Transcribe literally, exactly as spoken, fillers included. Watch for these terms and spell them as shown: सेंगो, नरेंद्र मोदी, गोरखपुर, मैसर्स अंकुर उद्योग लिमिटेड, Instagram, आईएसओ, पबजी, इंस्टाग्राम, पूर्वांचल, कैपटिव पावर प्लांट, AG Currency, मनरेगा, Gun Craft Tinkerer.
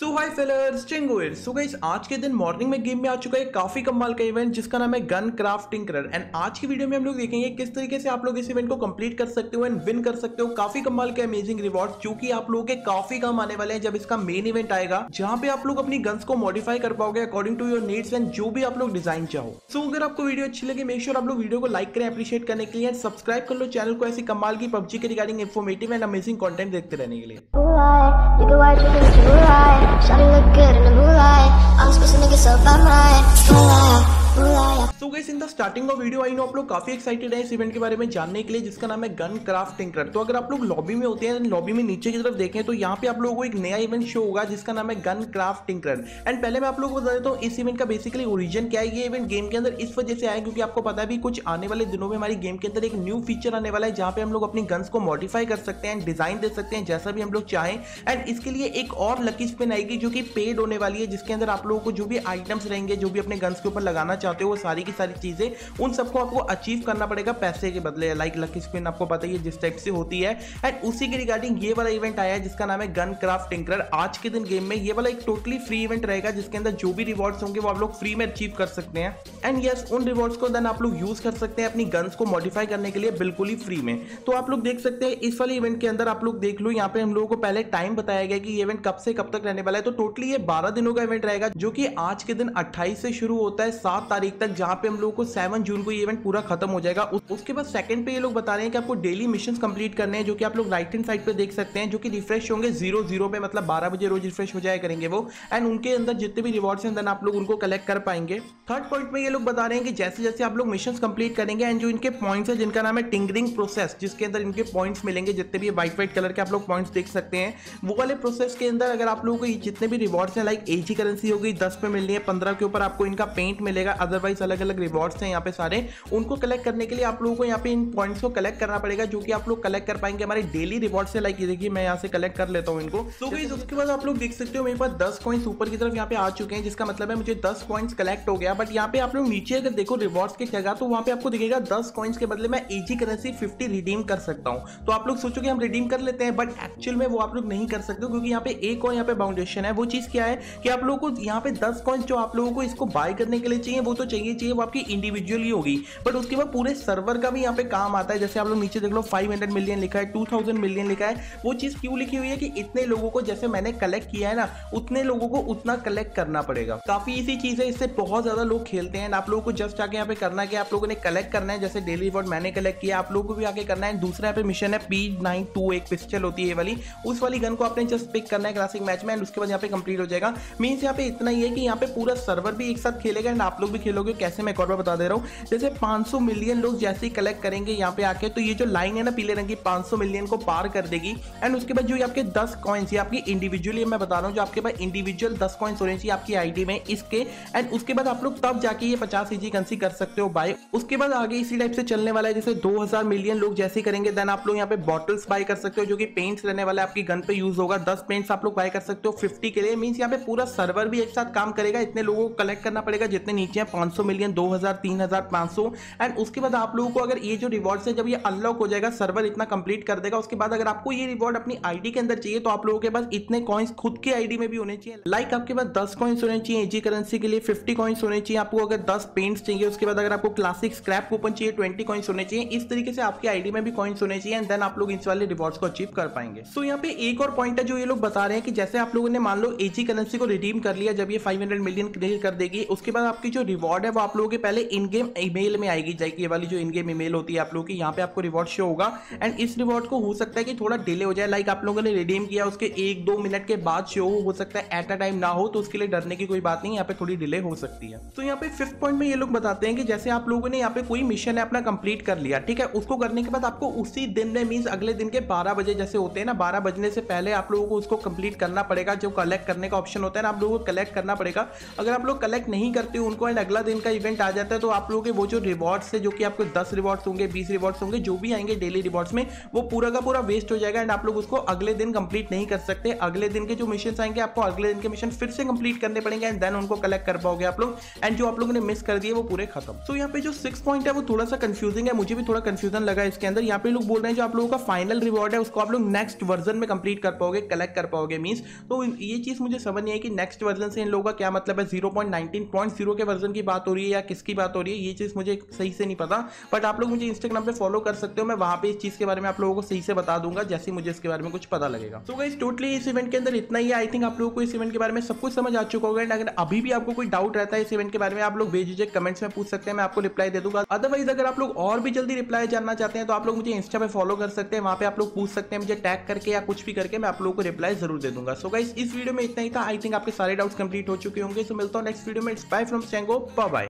सो हाय failures चिंगुइर। So guys आज के दिन मॉर्निंग में गेम में आ चुका है काफी कमाल का इवेंट जिसका नाम है गन क्राफ्ट टिंकरर। एंड आज की वीडियो में हम लोग देखेंगे किस तरीके से आप लोग इस इवेंट को कंप्लीट कर सकते हो एंड विन कर सकते हो काफी कमाल के अमेजिंग रिवॉर्ड्स जो कि आप लोगों के काफी काम आने वाले हैं जब इसका मेन इवेंट आएगा, जहाँ पे आप लोग अपनी गन्स को मॉडिफाई कर पाओगे according to your needs and जो भी आप लोग डिजाइन चाहो। सो अगर आपको वीडियो अच्छी लगे मेक श्योर आप लोग वीडियो को लाइक करें अप्रिशिएट करने के लिए एंड सब्सक्राइब कर लो चैनल को ऐसी कमाल की पबजी के regarding informative and amazing content देखते रहने के लिए। So guys, in the starting of video, I know आप लोग काफी excited हैं इस event के बारे में जानने के लिए जिसका नाम है गन क्राफ्ट टिंकरर। तो अगर आप लोग लॉबी में होते हैं लॉबी में नीचे की तरफ देखें तो यहाँ पे आप लोगों को एक नया इवेंट शो होगा जिसका नाम है गन क्राफ्ट टिंकरर। एंड पहले मैं आप लोगों को बता देता हूँ इस इवेंट का बेसिकली ओरिजिन क्या है। ये इवेंट गेम के अंदर इस वजह से आया क्योंकि आपको पता है कुछ आने वाले दिनों में हमारी गेम के अंदर एक न्यू फीचर आने वाला है जहाँ पे हम लोग अपनी गन्स को मॉडिफाई कर सकते हैं एंड डिजाइन दे सकते हैं जैसा भी हम लोग चाहें। एंड इसके लिए एक और लकी स्पिन आएगी जो कि पेड होने वाली है जिसके अंदर आप लोगों को जो भी आइटम्स रहेंगे जो भी अपने गन्स के ऊपर लगाना चाहते हो वो सारी की सारी चीजें उन सबको आपको अचीव करना पड़ेगा पैसे के बदले, लाइक लकी स्पिन आपको पता ही है जिस टाइप से होती है। एंड उसी के रिगार्डिंग ये वाला इवेंट आया है जिसका नाम है गन क्राफ्ट टिंकरर। आज के दिन गेम में ये वाला एक टोटली फ्री इवेंट रहेगा जिसके अंदर जो भी रिवॉर्ड्स होंगे वो आप लोग फ्री में अचीव कर सकते हैं। एंड यस उन रिवॉर्ड्स को देन आप लोग यूज कर सकते हैं अपनी गन्स को मॉडिफाई करने के लिए बिल्कुल ही फ्री में। तो आप लोग देख सकते हैं इस वाले इवेंट के अंदर आप लोग देख लो यहाँ पे हम लोगों को पहले टाइम बताया गया कि ये इवेंट कब से कब तक रहने वाला है। तो टोटली ये बारह दिनों का इवेंट रहेगा जो कि आज के दिन अट्ठाईस से शुरू होता है सात तारीख तक, जहां पे हम लोगों को सात जून को ये इवेंट पूरा खत्म हो जाएगा। उसके बाद सेकंड पे ये लोग बता रहे हैं कि आपको डेली मिशंस कंप्लीट करने हैं जो कि आप लोग राइट हैंड साइड पे देख सकते हैं जो कि रिफ्रेश होंगे जीरो जीरो पे, मतलब बारह बजे रोज रिफ्रेश हो जाया करेंगे वो। एंड उनके अंदर जितने भी रिवॉर्ड्स हैं आप लोग उनको कलेक्ट कर पाएंगे। थर्ड पॉइंट में ये लोग बता रहे हैं कि जैसे जैसे आप लोग मिशंस कंप्लीट करेंगे एंड जो इनके पॉइंट्स है जिनका नाम है टिंकरिंग प्रोसेस जिसके अंदर इनके पॉइंट्स मिलेंगे जितने भी व्हाइट व्हाइट कलर के आप लोग पॉइंट्स देख सकते हैं वो वाले प्रोसेस के अंदर अगर आप लोगों को जितने भी रिवॉर्ड्स हैं लाइक एजी करेंसी होगी दस पे मिलनी है, पंद्रह के ऊपर आपको इनका पेंट मिलेगा, अदरवाइज अलग अलग रिवॉर्ड्स हैं यहाँ पे सारे। उनको कलेक्ट करने के लिए आप लोगों को यहाँ पे इन पॉइंट्स को कलेक्ट करना पड़ेगा जो कि आप लोग कलेक्ट कर पाएंगे हमारे डेली रिवॉर्ड से। लाइक ये देखिए मैं यहाँ से कलेक्ट कर लेता हूँ इनको। तो गाइस उसके बाद आप लोग देख सकते हो मेरे पास दस कॉइंस ऊपर की तरफ यहाँ पे आ चुके हैं जिसका मतलब है मुझे दस कॉइंस कलेक्ट हो गया। बट यहाँ पे आप लोग नीचे अगर देखो रिवॉर्ड्स की जगह तो वहाँ पे आपको दिखेगा दस कॉइंस के बदले मैं एजी करेंसी फिफ्टी रिडीम कर सकता हूँ। तो आप लोग सोचोगे हम रिडीम कर लेते हैं बट एक्चुअल में वो आप लोग नहीं कर सकते क्योंकि यहाँ पे एक और यहाँ पे बाउंडेशन है। वो चीज क्या है कि आप लोगों को यहाँ पे दस कॉइंस जो आप लोगों को इसको बाय करने के लिए चाहिए वो तो चाहिए चाहिए वो आपकी इंडिविजुअली होगी बट उसके बाद पूरे सर्वर का भी यहाँ पे काम आता है। जैसे आप लोग नीचे देख लो पाँच सौ मिलियन लिखा है, दो हज़ार मिलियन लिखा है। वो चीज क्यों लिखी हुई है कि इतने लोगों को जैसे मैंने कलेक्ट किया है ना उतने लोगों को उतना कलेक्ट करना पड़ेगा। काफी इजी चीज है, इससे बहुत ज्यादा लोग खेलते हैं। आप लोगों को जस्ट आके यहाँ पे करना है आप लोगों ने कलेक्ट करना है जैसे डेली रिवॉर्ड मैंने कलेक्ट किया आप लोगों को भी आगे करना है। दूसरा यहाँ पे मिशन है पी नाइन टू एक पिस्टल होती है वाली, उस वाली गन को आपने जस्ट पिक करना है क्लासिक मैच में एंड उसके बाद यहाँ पे कंप्लीट हो जाएगा। मीन्स यहाँ पे इतना ही है कि यहाँ पे पूरा सर्वर भी एक साथ खेलेगा एंड आप लोग भी खेलोगे। कैसे मैं एक और बार बता दे रहा हूँ, जैसे पाँच सौ मिलियन लोग जैसे ही कलेक्ट करेंगे यहाँ पे आके तो ये जो लाइन है ना पीले रंग की पाँच सौ मिलियन को पार कर देगी। एंड उसके बाद जो ये आपके दस कॉइन्स ये आपकी इंडिविजुअली मैं बता रहा हूँ जो आपके पास इंडिविजुअल दस कॉइन्स होने चाहिए आपकी आईडी में इसके। एंड उसके बाद आप लोग तब जाके ये पचास एजी करेंसी कर सकते हो बाय। उसके बाद आगे इसी टाइप से चलने वाला है जैसे दो हजार मिलियन लोग जैसे करेंगे देन आप लोग यहाँ पे बॉटल्स बाय कर सकते हो जो कि पेंट्स रहने वाला है आपकी गन पे यूज होगा। दस पेंट्स आप लोग बाय कर सकते हो फिफ्टी के लिए। मीन्स यहाँ पे पूरा सर्वर भी एक साथ काम करेगा, इतने लोगों को कलेक्ट करना पड़ेगा जितने नीचे हैं पाँच सौ मिलियन दो हज़ार तीन हज़ार पाँच सौ। एंड उसके बाद आप लोगों को अगर ये जो रिवॉर्ड है जब ये अनलॉक हो जाएगा सर्वर इतना कंप्लीट कर देगा। उसके बाद अगर आपको ये रिवॉर्ड अपनी आईडी के अंदर चाहिए तो आप लोगों के पास इतने कॉइंस खुद के आईडी में भी होने चाहिए। लाइक आपके पास दस कॉइंस होने चाहिए एजी करेंसी के लिए, फिफ्टी कॉइंस होने चाहिए आपको अगर दस पेंट्स चाहिए, उसके बाद अगर आपको क्लासिक स्क्रैप कूपन चाहिए ट्वेंटी कॉइंस होने चाहिए। इस तरीके से आपकी आईडी में भी कॉइंस होने चाहिए एंड देन आप लोग इस वाले रिवॉर्ड्स को अचीव कर पाएंगे। सो यहाँ पे एक और पॉइंट है जो ये लोग बता रहे हैं कि जैसे आप लोगों ने मान लो एजी करेंसी को रिडीम कर लिया जब ये फाइव हंड्रेड मिलियन क्लियर कर देगी उसके बाद आपकी जो रिवॉर्ड है वो आप लोगों के पहले इन गेम ईमेल में आएगी जाएगी। ये वाली जो इन गेम ईमेल होती है आप लोगों की यहाँ पे आपको रिवॉर्ड शो होगा एंड इस रिवॉर्ड को हो सकता है कि थोड़ा डिले हो जाए। लाइक आप लोगों ने रिडीम किया उसके एक दो मिनट के बाद शो हो सकता है, एट अ टाइम ना हो तो उसके लिए डरने की कोई बात नहीं, यहाँ पे थोड़ी डिले हो सकती है। तो यहाँ पे फिफ्थ पॉइंट में ये लोग बताते हैं कि जैसे आप लोगों ने यहाँ पे कोई मिशन है अपना कंप्लीट कर लिया, ठीक है, उसको करने के बाद आपको उसी दिन में मीन्स अगले दिन के बारह बजे जैसे होते हैं ना बारह बजने से पहले आप लोगों को उसको कंप्लीट करना पड़ेगा। जो कलेक्ट करने का ऑप्शन होता है ना आप लोगों को कलेक्ट करना पड़ेगा। अगर आप लोग कलेक्ट नहीं करते हो उनको एंड अगला दिन का इवेंट कंटेंट आ जाता है, तो आप लोगों के वो जो रिवॉर्ड्स है जो कि आपको दस रिवॉर्ड्स होंगे, बीस रिवॉर्ड्स होंगे, जो भी आएंगे डेली रिवॉर्ड्स में, वो पूरा का पूरा वेस्ट हो जाएगा एंड आप लोग उसको अगले दिन कंप्लीट नहीं कर सकते। अगले दिन के जो मिशन आएंगे आपको अगले दिन के मिशन फिर से कंप्लीट करने पड़ेंगे एंड देन उनको कलेक्ट कर पाओगे आप लोग, एंड जो आप लोगों ने मिस कर दिए वो पूरे खत्म। तो so, यहाँ पे जो सिक्स पॉइंट है वो थोड़ा सा कंफ्यूजिंग है, मुझे भी थोड़ा कंफ्यूजन लगा इसके अंदर। यहाँ पे लोग बोल रहे हैं जो आप लोगों का फाइनल रिवॉर्ड है उसको आप लोग नेक्स्ट वर्जन में कंप्लीट कर पाओगे, कलेक्ट कर पाओगे मींस। तो ये चीज मुझे समझ नहीं आई कि नेक्स्ट वर्जन से इन लोगों का क्या मतलब है, zero point nineteen point zero के वर्जन की बात हो रही है या किसकी बात हो रही है, ये चीज मुझे सही से नहीं पता। बट आप लोग मुझे इंस्टाग्राम पे फॉलो कर सकते हो, मैं वहां पे इस चीज के बारे में आप लोगों को सही से बता दूंगा जैसे मुझे इसके बारे में कुछ पता लगेगा। तो गाइस टोटली इस इवेंट के अंदर इतना ही। आई थिंक आप लोगों को इस इवेंट के बारे में सब कुछ समझ आ चुका होगा एंड अगर अभी भी आपको कोई डाउट रहता है इस इवेंट के बारे में आप लोग बेझिझक कमेंट्स में पूछ सकते हैं, मैं आपको रिप्लाई दे दूंगा। अदरवाइज अगर आप लोग और भी जल्दी रिप्लाई जानना चाहते हैं तो आप लोग मुझे इंस्टा पे फॉलो कर सकते हैं, वहां पे आप लोग पूछ सकते हैं मुझे टैग करके या कुछ भी करके, मैं आप लोगों को रिप्लाई जरूर दे दूंगा। सो गाइस इस वीडियो में इतना ही था। आई थिंक आपके सारे डाउट्स कंप्लीट हो चुके होंगे। सो मिलता हूं नेक्स्ट वीडियो में। इट्स बाय फ्रॉम सेंगो, बाय बाय।